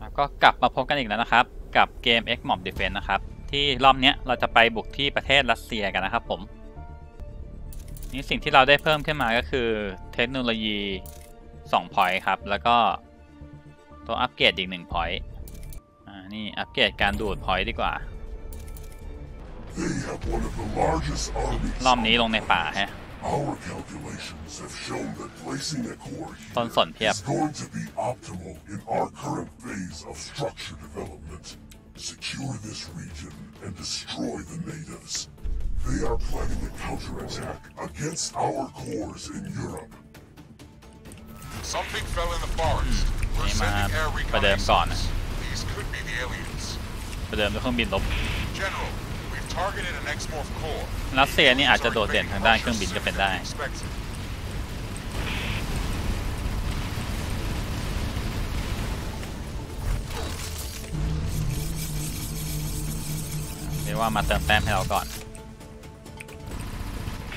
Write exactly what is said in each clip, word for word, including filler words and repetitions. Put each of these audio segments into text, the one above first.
แล้วก็กลับมาพบกันอีกแล้วนะครับกับเกม X-Morph: Defense นะครับที่รอบนี้เราจะไปบุกที่ประเทศรัสเซียกันนะครับผมนี่สิ่งที่เราได้เพิ่มขึ้นมาก็คือเทคโนโลยีสอง point ครับแล้วก็ตัวอัปเกรดอีกหนึ่ง point อ่านี่อัปเกรดการดูด point ดีกว่ารอบนี้ลงในป่าฮะต้นสนเพียบนี่มาประเดิมก่อนนะประเดิมด้วยเครื่องบินลบรัสเซียนี่อาจจะโดดเด่นทางด้านเครื่องบินก็เป็นได้เรียกว่ามาเติมแต้มให้เราก่อน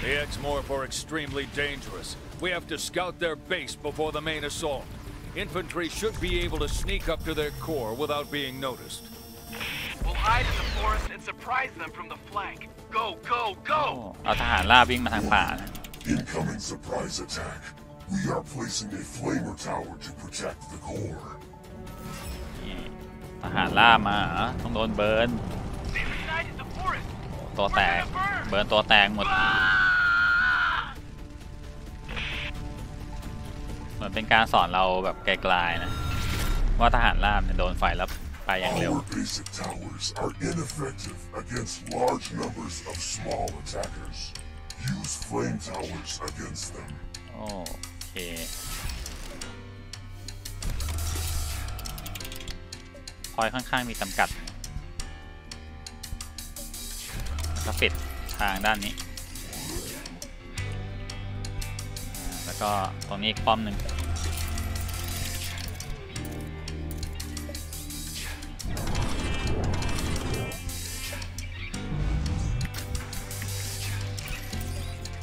The X-Morph are extremely dangerous. We have to scout their base before the main assault. Infantry should be able to sneak up to their core without being noticed.เอาทหารล่าวิ่งมาทางป่านะทหารล่ามาต้องโดนเบิร์นตัวแตกเบิร์นตัวแตกหมดเหมือนเป็นการสอนเราแบบไกลๆนะว่าทหารล่าโดนไฟแล้วไปอย่างเร็วโอเคพอยค่อนข้างมีจำกัดแล้วปิดทางด้านนี้แล้วก็ตรงนี้อีกป้อมหนึ่ง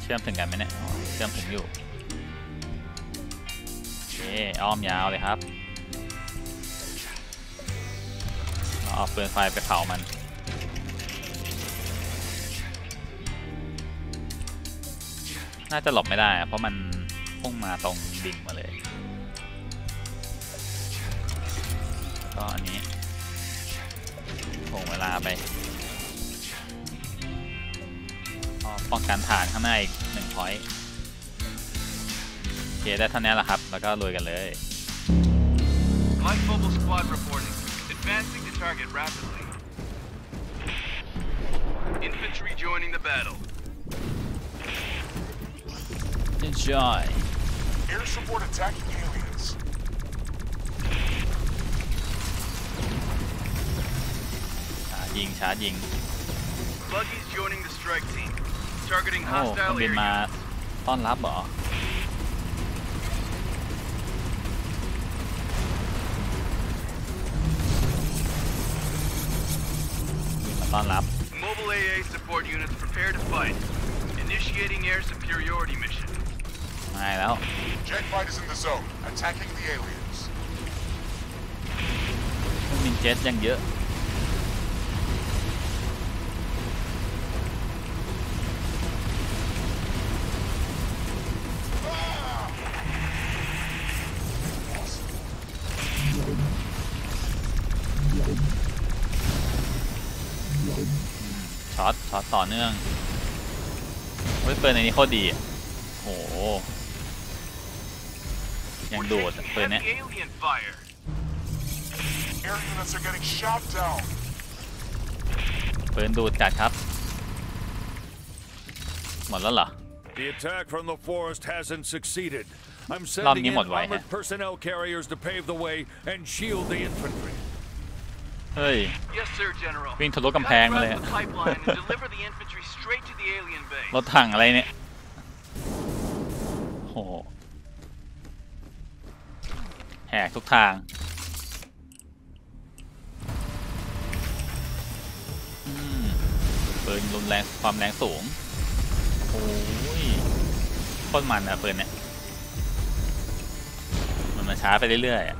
เชื่อมถึงกันไหมเนี่ยเชื่อมถึงอยู่เอ๊ะอ้อมยาวเลยครับเราเอาปืนไฟไปเผามันน่าจะหลบไม่ได้เพราะมันพุ่งมาตรงดิ่งมาเลยก็อันนี้ถ่วงเวลาไปป้องกันฐานข้างหน้าอีกหนึ่งพอยต์โอเคได้เท่านี้แหละครับแล้วก็ลุยกันเลยยิงชาร์จยิงโอ้มันบินมาต้อนรับเหรอบินมาต้อนรับไม่แล้วมินเจ็ตยังเยอะช็อตช็อตต่อเนื่องเฮ้ยปืนในนี้โคตรดีโอ้โหยังโดดปืนเนี้ยปืนดูดจัดครับหมดแล้วเหรอรอบนี้หมดไวฮะเฮ้ยวิ่งทะลุกำแพงมาเลยรถถังอะไรเนี่ยโหแหกทุกทางปืนลมแรงความแรงสูงโอ้ยโคตรมันอะปืนเนี่ยมันมาช้าไปเรื่อยๆ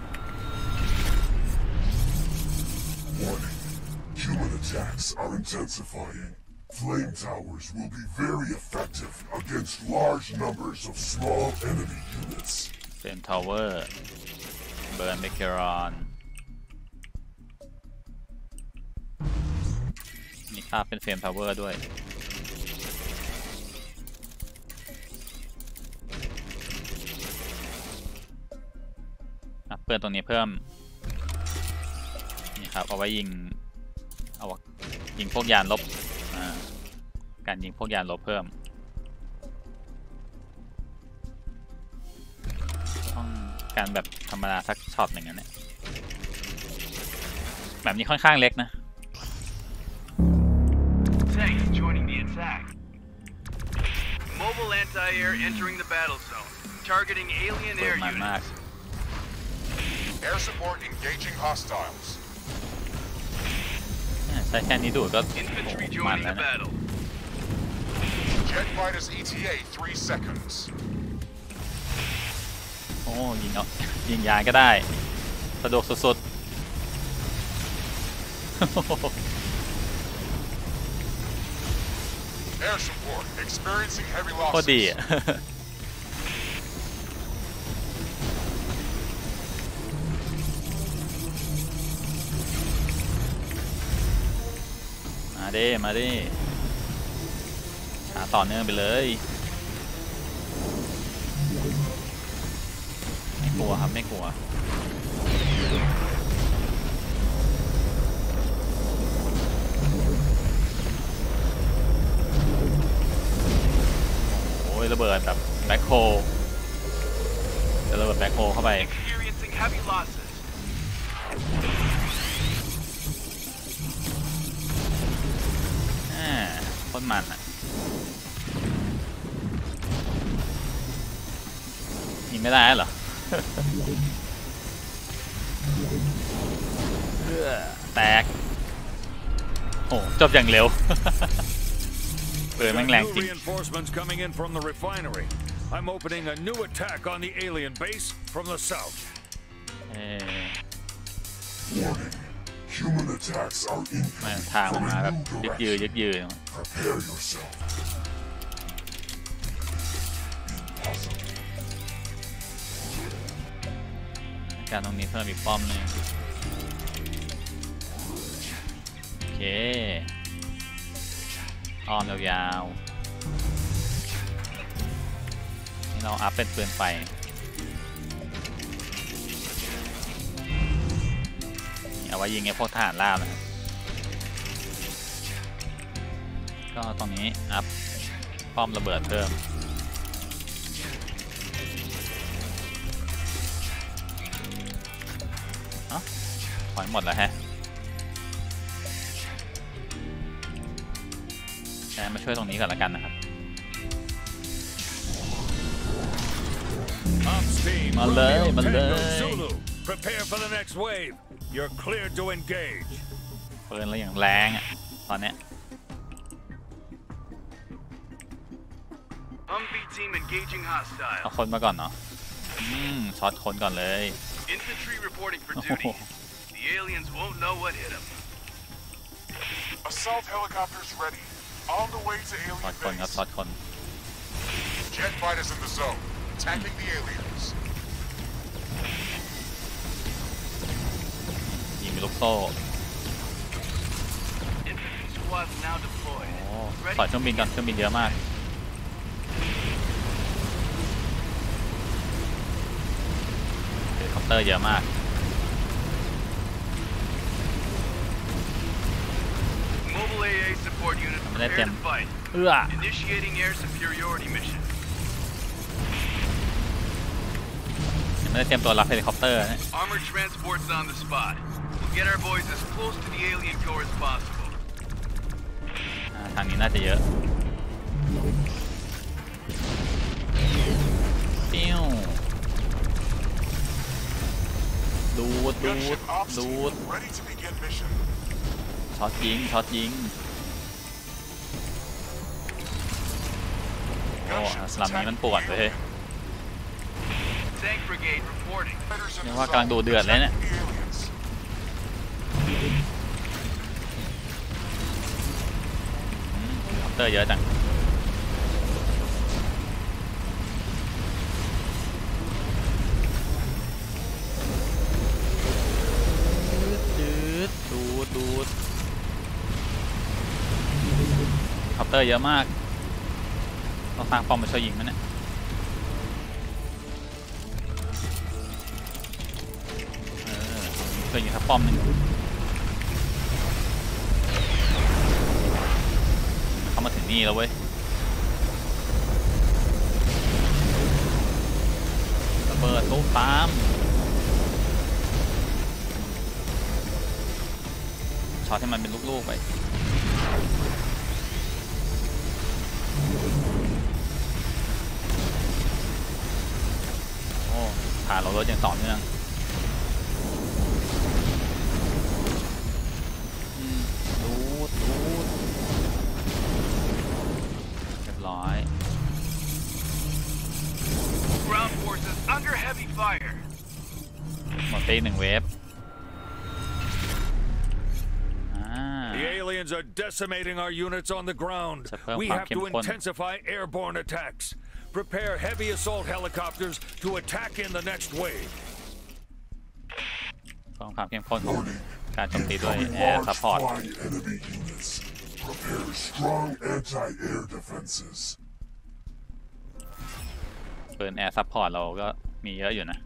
attacks are intensifying. Flame towers will be very effective against large numbers of small enemy units. Flame tower. Burn Mikaron. มีภาพเป็น Flame Tower ด้วยเปิดตรงนี้เพิ่มนี่ครับเอาไว้ยิงเอายิงพวกยานลบการยิงพวกยานลบเพิ่มต้องการแบบธรรมดาสักช็อตอย่างนั้นเนี่ยแบบนี้ค่อนข้างเล็กนะเปิดมันมากAir support engaging hostiles. ใช้แค่นี้ดูดก็มันแล้วนะ Jet fighters อี ที เอthree seconds. โอ้ยิงเนาะยิงยานก็ได้สะดวกสุดๆ Air support experiencing heavy losses. พอดีอ่ะมาดิมาดิหาต่อเนื่องไปเลยไม่กลัวครับไม่กลัวโอ้ยระเบิดแบบแบ็คโฮลจะระเบิดแบ็คโฮลเข้าไปคนมันอ่ะยิงไม่ได้เหรอ แตกโอ้จบอย่างเร็ว เปิดแม่งแรงจริง Human attacks are incoming from a new direction. Prepare yourself. Impossible. การตรงนี้เพิ่มอีกป้อมหนึ่งโอเคอ้อมยาวๆนี่เราอัพเป็นปืนไฟเอาไว้ยิงไอ้พวกทหารล่านะครับก็ตรงนี้อัพป้อมระเบิดเพิ่มเอ้าถอยหมดแล้วฮะแต่มาช่วยตรงนี้ก่อนละกันนะครับมาเลยมาเลยPrepare for the next wave. You're cleared to engage. เปิดแล้วอย่างแรงอ่ะตอนเนี้ย Humvee team engaging hostile. เอาคนมาก่อนเนาะอืมช็อตคนก่อนเลย Infantry reporting for duty. The aliens won't know what hit them. Assault helicopters ready. On the way to alien base. ช็อตคนครับช็อตคน Jet fighters in the zone. Attacking the aliens.ลูกโซ่ถอยเครื่องบินกันเครื่องบินเยอะมากเฮลิคอปเตอร์เยอะมากไม่ได้เต็มเอื้อไม่ได้เต็มตัวรับเฮลิคอปเตอร์นะGet our boys as close to the alien core as possible. ทางนี้น่าจะเยอะปิ้วดูดดูดดูดช็อตยิงช็อตยิงโอ้สลัมนี้มันปวดเลยเรียกว่ากำลังดูเดือดเลยเนี่ย ตอร์เยอะจังดูดดูดคอปเตอร์เยอะมากเราสร้างปอมมาช่วยยิงมันเนี่ยเออตัวยิงครับปอมหนึ่งเขามาถึงนี่แล้วเว้ยระเบิดตู้ตามช็อตให้มันเป็นลูกๆไปโอ้ผ่านเรารถยังต่อเนื่องดูดูเรียบร้อยหมดไปหนึ่งเวฟare decimating our units on the ground. We have to intensify airborne attacks. Prepare heavy assault helicopters to attack in the next wave. ความความเข้มข้นของการโจมตีโดยแอร์ซัพพอร์ต Prepare strong anti-air defenses. ปืนแอร์ซัพพอร์ตเราก็มีเยอะอยู่นะ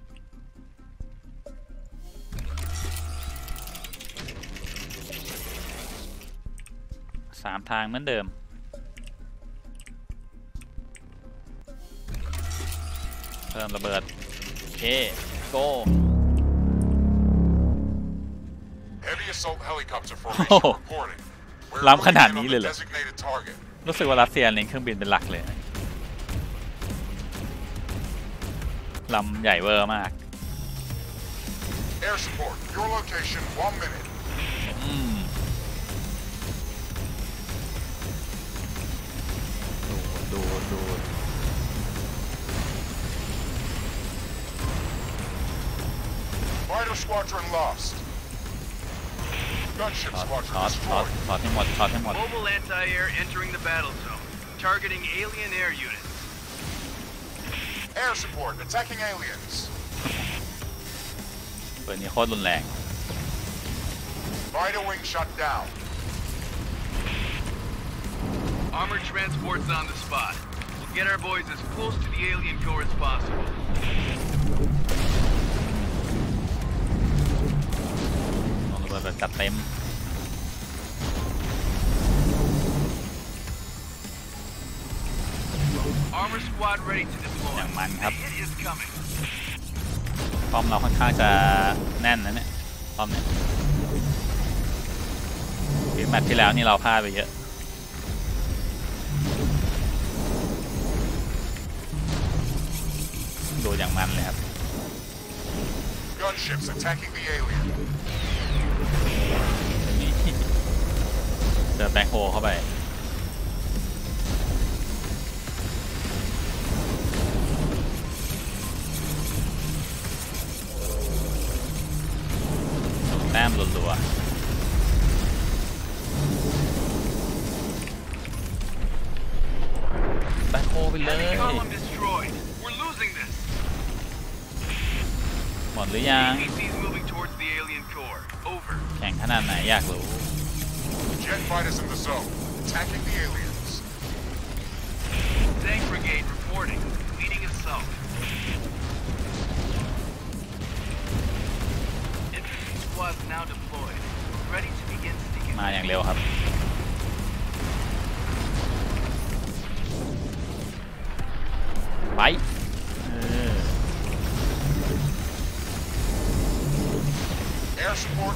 สามทางเหมือนเดิมเพิ่มระเบิดโอเคโก้ล้ำขนาดนี้เลยเหรอรู้สึกว่ารัสเซียเล็งเครื่องบินเป็นหลักเลยลำใหญ่เวอร์มากดูดูช็อตช็อตช็อตให้หมดช็อตให้หมดเปิดนี้โคตรรุนแรงArmored transports on the spot. We'll get our boys as close to the alien core as possible. On the level, got them. Armor squad ready to deploy. The hit is coming. ป้อมเราค่อนข้างจะแน่นนะเนี่ยป้อมเนี่ยคือแมตช์ที่แล้วนี่เราพลาดไปเยอะดูอย่างมันเลยครับเจอแบงโฮเข้าไปแต้มหลัวๆแบงโฮไปเลยหมดหรือยังแข่งขนาดไหนอยากรู้มาอย่างเร็วครับไป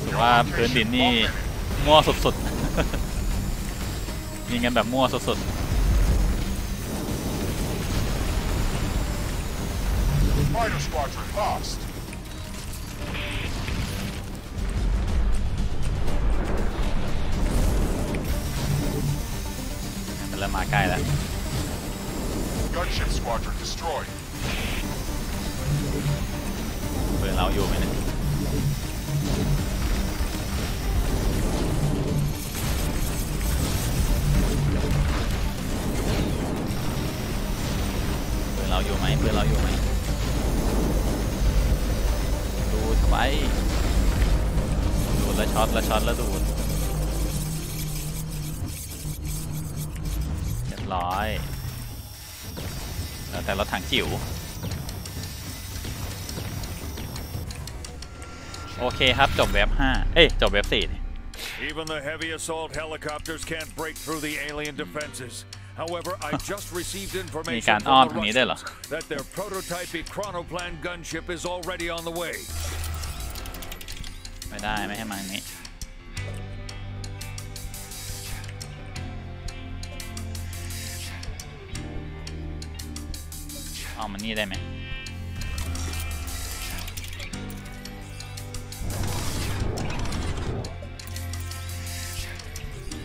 ถือว่าพื้นดินนี่มั่วสุดๆมีเงินแบบมั่วสุดๆมันเริ่มมาใกล้แล้วเพื่อนเราอยู่ไหมเนี่ย แล้วช็อตแล้วช็อตแล้วดูดเรียบร้อยแล้วแต่รถถังจิ๋วโอเคครับจบเว็บห้าเอ้ยจบเว็บสี่นี่ Even the heavy assault helicopters can't break through the alien defenses. However, I just received information from the Russians that their prototype Chronoplan gunship is already on the way. ไม่ได้ไม่ให้มานี้เอามันนี่ได้ไหม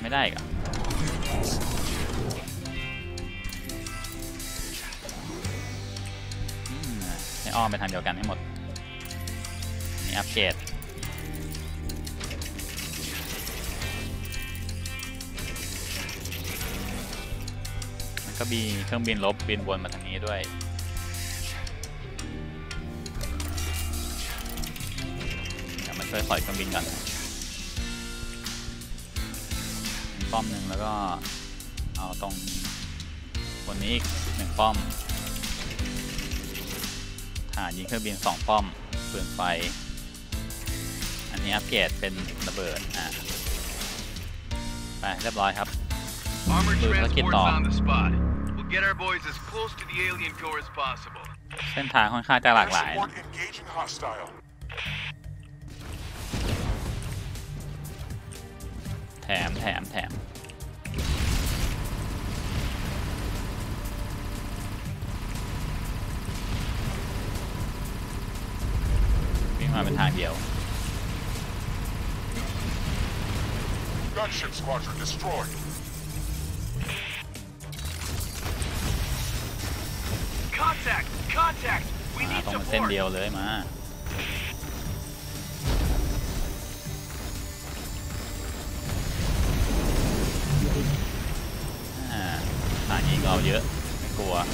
ไม่ได้กะให้อ้อมไปทางเดียวกันให้หมดนี่อัปเกรดก็มีเครื่องบินลบบินวนมาทางนี้ด้วยเดี๋ยวมันช่วยถอยเครื่องบินกันป้อมหนึ่งแล้วก็เอาตรงบนนี้อีกหนึ่งป้อมฐานยิงเครื่องบินสองป้อมปืนไฟอันนี้อัปเกรดเป็นระเบิดอ่ะไปเรียบร้อยครับArmored transport's on the spot. We'll get our boys as close to the alien core as possible. เส้นทางค่อนข้างจะหลากหลายแถมแถมแถมวิ่งมาเป็นทางเดียว Gunship squadron destroyed.มาตรงเส้นเดียวเลยมาอ่ายิงเอาเยอะไม่กลัวเน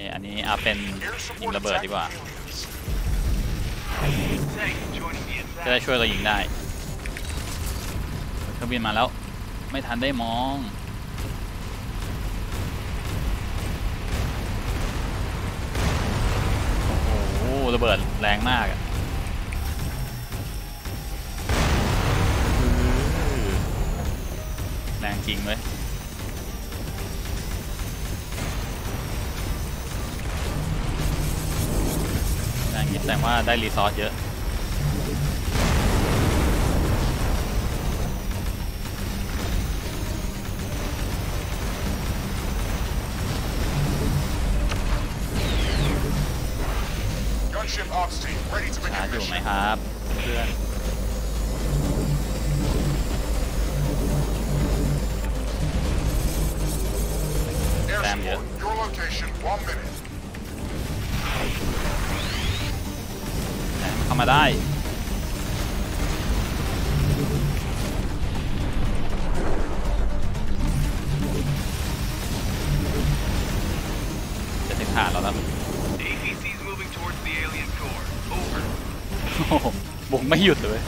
ี่ยอันนี้อาเป็นยิงระเบิดดีกว่าจะได้ช่วยเรายิงได้เครื่องบินมาแล้วไม่ทันได้มองโอ้โหระเบิดแรงมากแรงจริงเลยแรงยิ่งแสดงว่าได้รีซอสเยอะช้าอยู่ไหมครับเพื่อนแซมเยอะเข้ามาได้จะถึงฐานเราแล้วบุกไม่หยุดเลย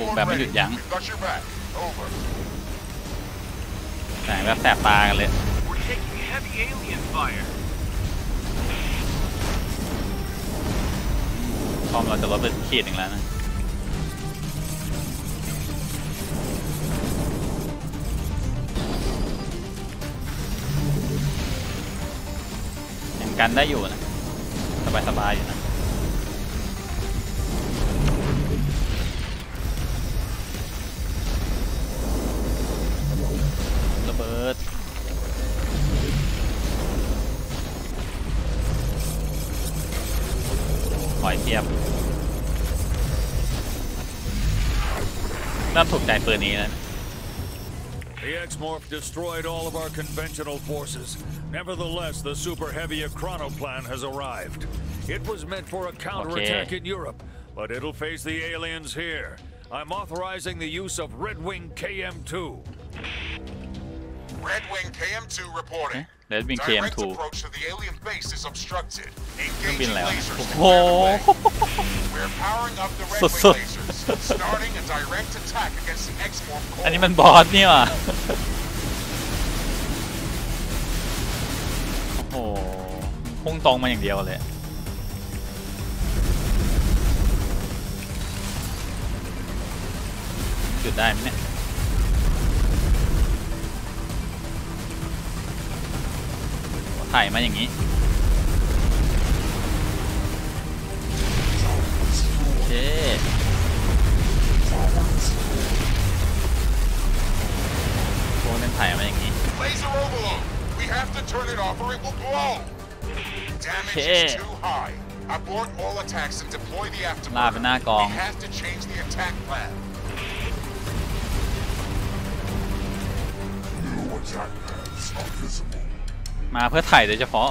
บุกแบบไม่หยุดยั้งแต่แบบแสบตากันเลยพร้อมเราจะลดเป็นขีดหนึ่งแล้วนะยังกันได้อยู่นะสบายๆอยู่นะระเบิดปล่อยเทียบน่าถูกใจปืนนี้นะ The X-Morph destroyed all of our conventional forces. Nevertheless, the super heavy Chronoplan has arrived.It was meant for a counterattack in Europe, but it'll face the aliens here. I'm authorizing the use of Redwing K M two. Redwing K M two reporting. Okay. Redwing K M two. Direct approach to the alien base is obstructed. Engaging lasers to clear the way. We're powering up the Redwing lasers, starting a direct attack against the X-Morph core. อันนี้มันบอสนี่ว่ะ โอ้โห พุ่งตรงมาอย่างเดียวเลย หยุดได้ไหมเนี่ยถ่ายมาอย่างนี้โอเคโค้งนั้นถ่ายมาอย่างนี้โอเคลาไปหน้ากองมาเพื่อถ่ายโดยเฉพาะ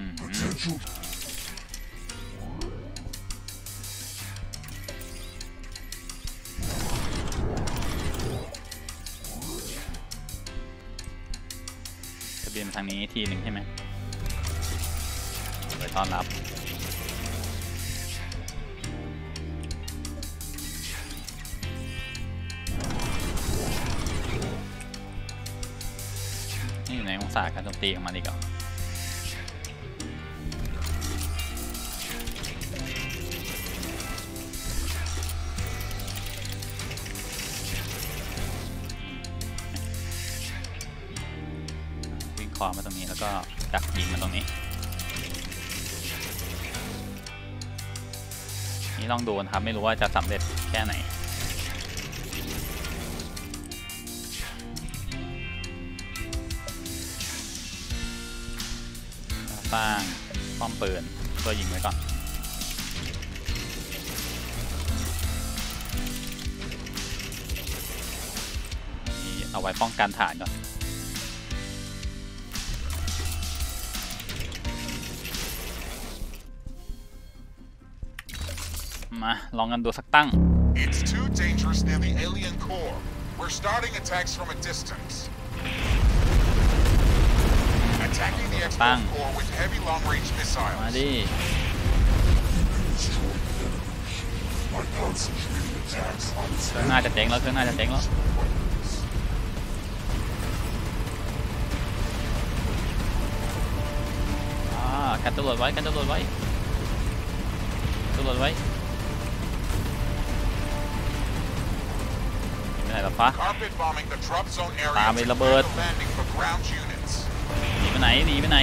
จะเบียนทางนี้ทีหนึ่งใช่ไหมไปต้อนรับในองศาการโจมตีของมันอีกอ่ะวิ่งคอมาตรงนี้แล้วก็ดักยิงมาตรงนี้นี่ลองดูนะครับไม่รู้ว่าจะสำเร็จแค่ไหนสร้างป้อมปืนตัวยิงไว้ก่อนนี่เอาไว้ป้องกันฐานก่อนมาลองกันดูสักตั้ง It's too dangerous near the alien core. We're starting attacks from a distance.Attacking the X-Morph core with heavy long-range missiles. มาดิ เครื่องน่าจะเจ๊งแล้วเครื่องน่าจะเจ๊งแล้วอ่ากันตำรวจไว้กันตำรวจไว้ตำรวจไว้ไม่ได้หรอปะตามไประเบิดหนีไปไหนหนีไปไหน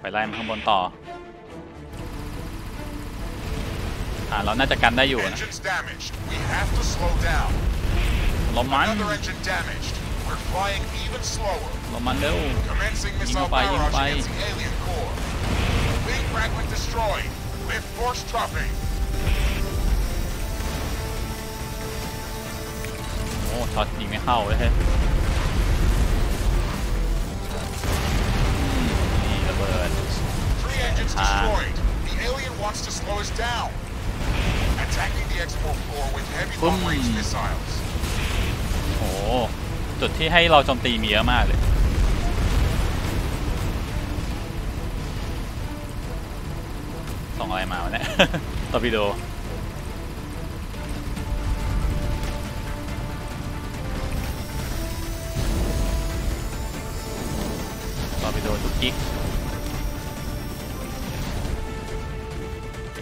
ไปไล่มันข้างบนต่ออ่าเราน่าจะกันได้อยู่นะลมมันลมมันเร็วยิงไปยิงไปโอ้ช็อตยิงไม่เข้าเลยเฮ้ยนี่ระเบิดอ่าปุ้มโอ้จุดที่ให้เราโจมตีมีเยอะมากเลยส่งอะไรมาวะเนี่ยตอร์ปิโดไปโดนจุกจิ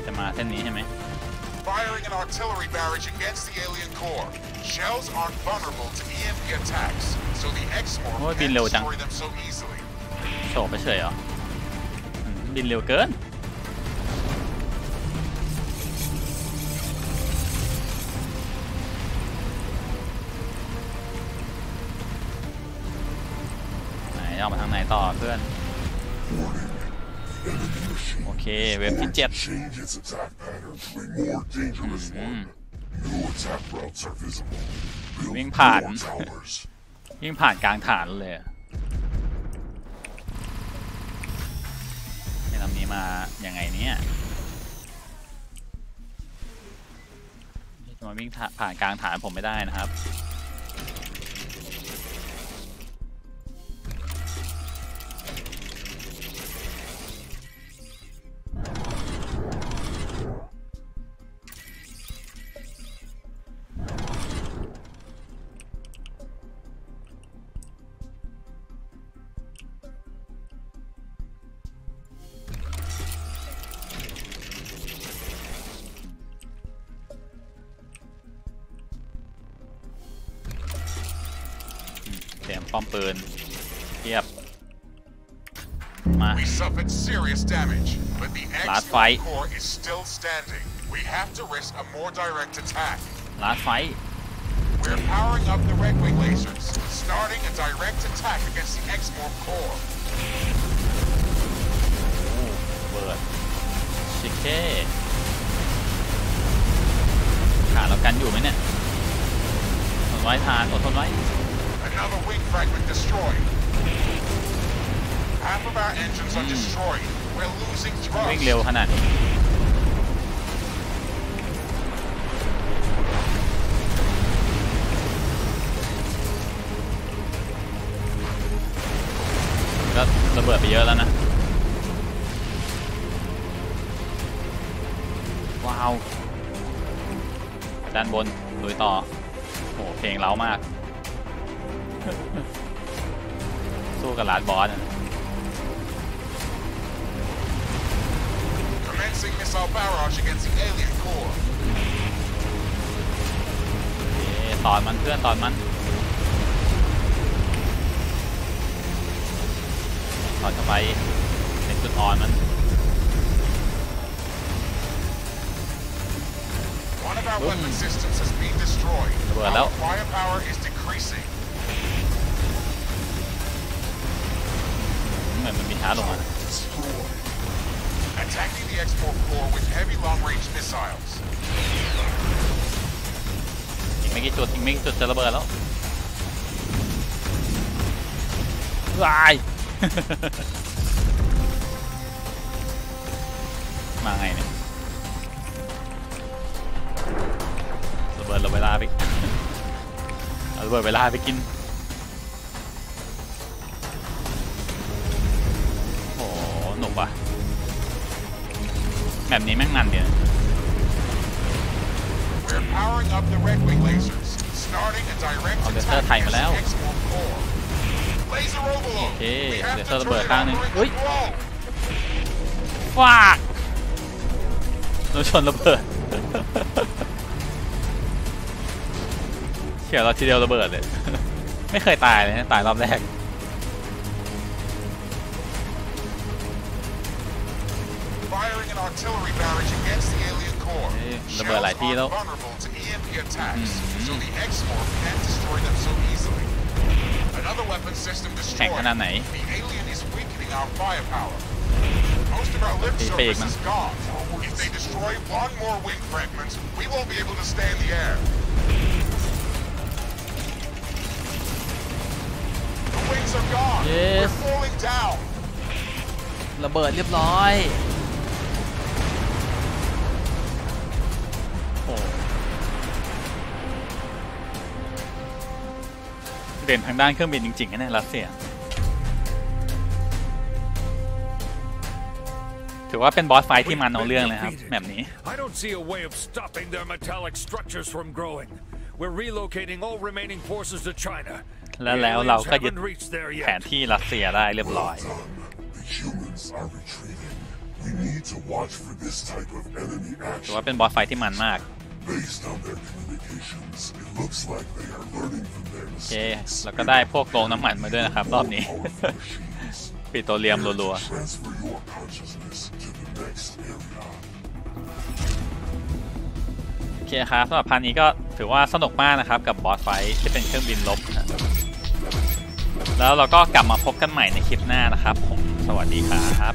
กจะมาเส้นนี้ใช่ไหมโอ้ยบินเร็วจังโฉบไปเฉยเหรอบินเร็วเกินเอามาทางไหนต่อเพื่อนโอเคเว็บที่เจ็ด วิ่งผ่านวิ่งผ่านกลางฐานเลยไอ้ลำนี้มายังไงเนี่ยมันวิ่งผ่านกลางฐานผมไม่ได้นะครับป้อมปืนเทียบมาลาดไฟลาดไฟเบิร์ดชิคเก้ขาเรากันอยู่ไหมเนี่ยทนไว้ทานอดทนไว้Another wing fragment destroyed. Half of our engines are destroyed. We're losing thrust. วิ่งเร็วขนาดนี้ก็ระเบิดไปเยอะแล้วนะว้าวด้านบนลุยต่อโอ้เพลงเล้ามากสู้กับลาดบอสตอนมันเพื่อนตอนมันตอนจะไปเป็นจุดอ่อนมันระเบิดแล้วมันมีช้าลงมา Attacking the X-Morph core with heavy long-range missiles อีกไม่กี่จุดอีกไม่กี่จุดจะระเบิดแล้ววาย มาไงเนี่ยระเบิดเราเวลาไประเบิดเวลาไปกินแบบนี้แม่งมันเดียว We're powering up the Redwing lasers, starting a direct attack against the X-Morph core. Laser overload. We have to turn it on. เฮ้ย ว้า เราชนระเบิด เขี่ยเราทีเดียวระเบิดเลย ไม่เคยตายเลยนะตายรอบแรกระเบิดหลายที่แล้วแข่งขนาดไหนปีกมันเยสระเบิดเรียบร้อยเด่นทางด้านเครื่องบินจริงๆนะเนี่ยรัสเซียถือว่าเป็นบอสไฟที่มันเอาเรื่องเลยครับแบบนี้และแล้วเราก็ยึดแผนที่รัสเซียได้เรียบร้อยถือว่าเป็นบอสไฟที่มันมากโอเคแล้วก็ได้พวกโรงน้ำมันมาด้วยนะครับรอบนี้ปิโตรเลียมรัวๆโอเคครับสำหรับพาร์ทนี้ก็ถือว่าสนุกมากนะครับกับบอสไฟท์ที่เป็นเครื่องบินลบนะแล้วเราก็กลับมาพบกันใหม่ในคลิปหน้านะครับผมสวัสดีครับ